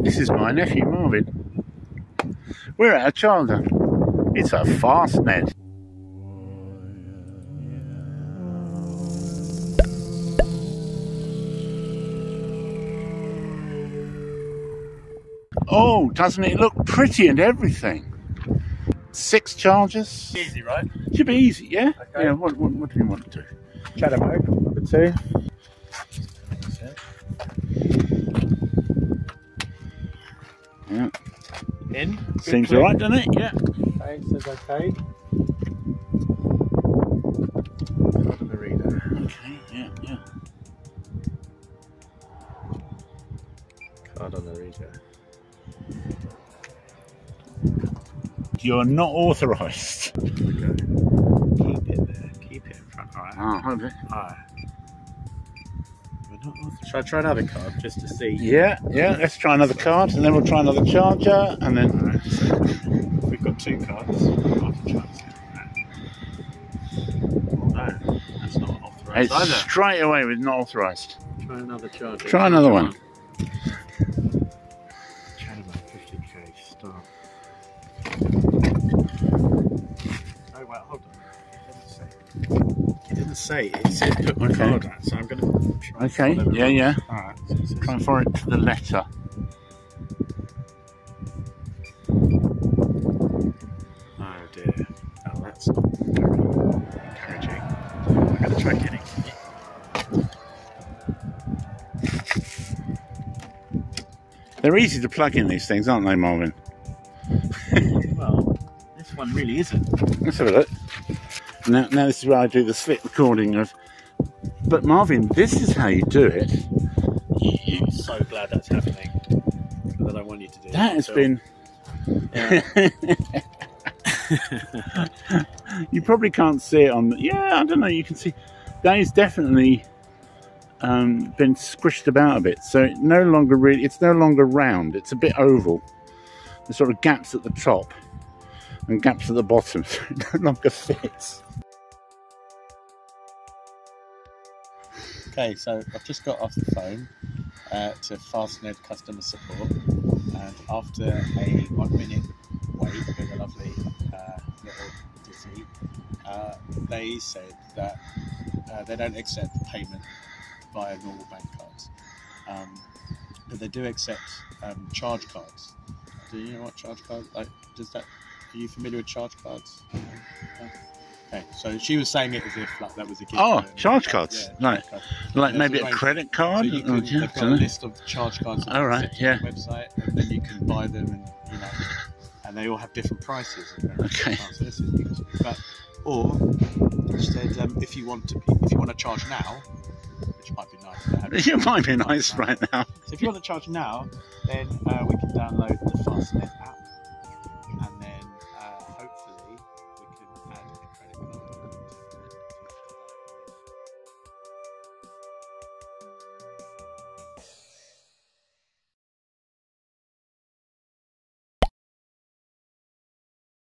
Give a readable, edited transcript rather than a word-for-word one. This is my nephew Marvin. We're at a Childer. It's a Fastned. Oh, doesn't it look pretty and everything? 6 chargers. Easy, right? Should be easy, yeah? Okay. Yeah, what do you want to do? Chatham Oak, number 2. Yeah. In. Good. Seems alright, doesn't it? Yeah. Okay, says okay. The reader. Okay, yeah, yeah. Card on the reader. You're not authorised. Okay. Keep it there. Keep it in front. Alright. Oh, okay. Alright. Shall I try another card just to see? Yeah, yeah. Let's try another card, and then we'll try another charger, and then right, so we've got 2 cards. No, that's not authorised. It's straight away with not authorised. Try another charger. Try another one. Chamber 50k star. Oh well, hold on. It didn't say, it said put my card out, so I'm going to try. Okay, yeah, around. Yeah. All right, so try for it to the letter. Oh dear. Oh, that's not encouraging. I'm going to try getting it. They're easy to plug in, these things, aren't they, Marvin? Well, this one really isn't. Let's have a look. Now this is where I do the slip recording of, but Marvin, this is how you do it. I'm so glad that's happening, that I want you to do that. That has been, yeah. You probably can't see it on, yeah, I don't know, you can see, that is definitely been squished about a bit, so it no longer really, it's no longer round, it's a bit oval. There's sort of gaps at the top and gaps at the bottom, so it no longer fits. Okay, so I've just got off the phone to Fastned customer support, and after a 1-minute wait with a lovely little ditty, they said that they don't accept payment via normal bank cards, but they do accept charge cards. Do you know what charge cards, like, does that, are you familiar with charge cards? Okay, so she was saying it as if like, that was a gift. Oh, charge cards? Yeah, like, charge cards. Like maybe a credit card? So you can, they've got a list of charge cards on the website, and then you can buy them, and you know, and they all have different prices. Okay. But, or she said, if you want to, if you want to charge now, which might be nice. It might be nice right now. So if you want to charge now, then we can download the Fastned.